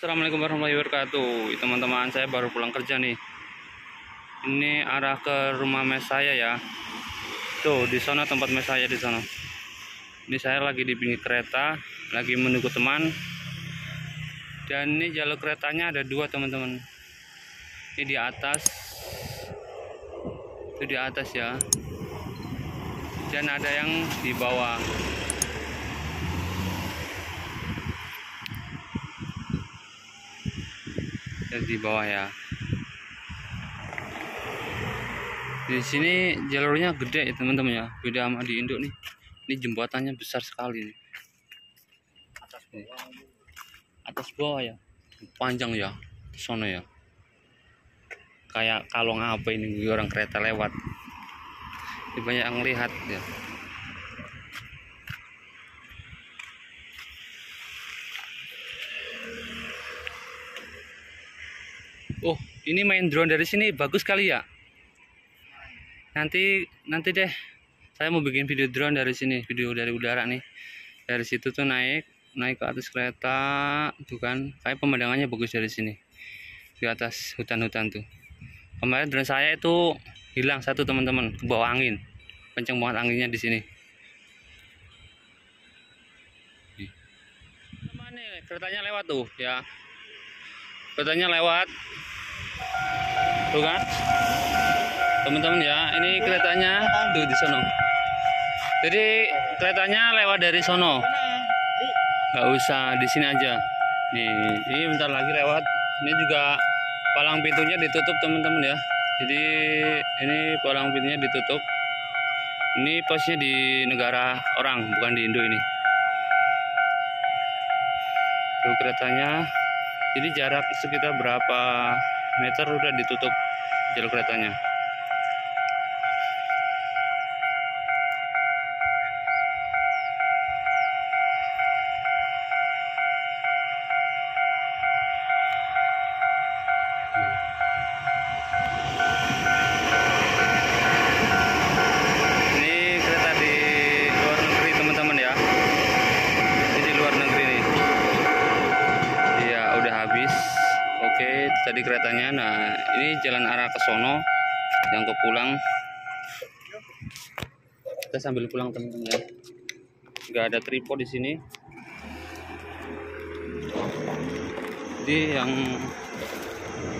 Assalamualaikum warahmatullahi wabarakatuh. Teman-teman, saya baru pulang kerja nih. Ini arah ke rumah mes saya ya. Tuh, di sana tempat mes saya di sana. Ini saya lagi di pinggir kereta, lagi menunggu teman. Dan ini jalur keretanya ada dua, teman-teman. Ini di atas. Itu di atas ya. Dan ada yang di bawah. Di bawah ya. Di sini jalurnya gede ya teman-teman ya, beda sama di Indo nih. Ini jembatannya besar sekali nih. Atas bawah ya, panjang ya, sono ya. Kayak kalung apa ini orang kereta lewat. Ini banyak yang lihat ya. Oh, ini main drone dari sini bagus sekali ya. Nanti deh, saya mau bikin video drone dari sini, video dari udara nih. Dari situ tuh naik ke atas kereta, tuh kan. Kayak pemandangannya bagus dari sini. Di atas hutan-hutan tuh. Kemarin drone saya itu hilang satu teman-teman, ke bawah angin. Kenceng banget anginnya di sini. Teman nih, keretanya lewat tuh ya. Keretanya lewat. Tuh kan teman-teman ya, ini keretanya tuh di sono. Jadi keretanya lewat dari sono, nggak usah di sini aja nih. Ini bentar lagi lewat. Ini juga palang pintunya ditutup teman-teman ya. Jadi ini palang pintunya ditutup. Ini posnya di negara orang, bukan di Indo ini. Tuh keretanya. Jadi jarak sekitar berapa meter udah ditutup jalur keretanya. Ini kereta di luar negeri teman-teman ya. Ini di luar negeri nih. Iya, udah habis. Oke, tadi keretanya. Nah, ini jalan arah ke sono yang ke pulang. Kita sambil pulang teman-teman ya. Nggak ada tripod di sini. Jadi yang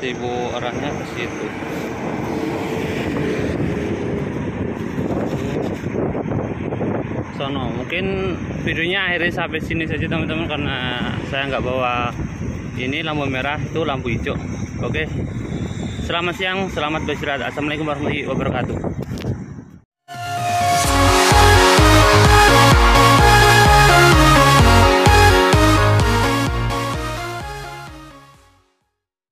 tibu arahnya ke situ. Sono. Mungkin videonya akhirnya sampai sini saja teman-teman, karena saya nggak bawa ini lampu merah, itu lampu hijau. Oke. Selamat siang, selamat beristirahat. Assalamualaikum warahmatullahi wabarakatuh.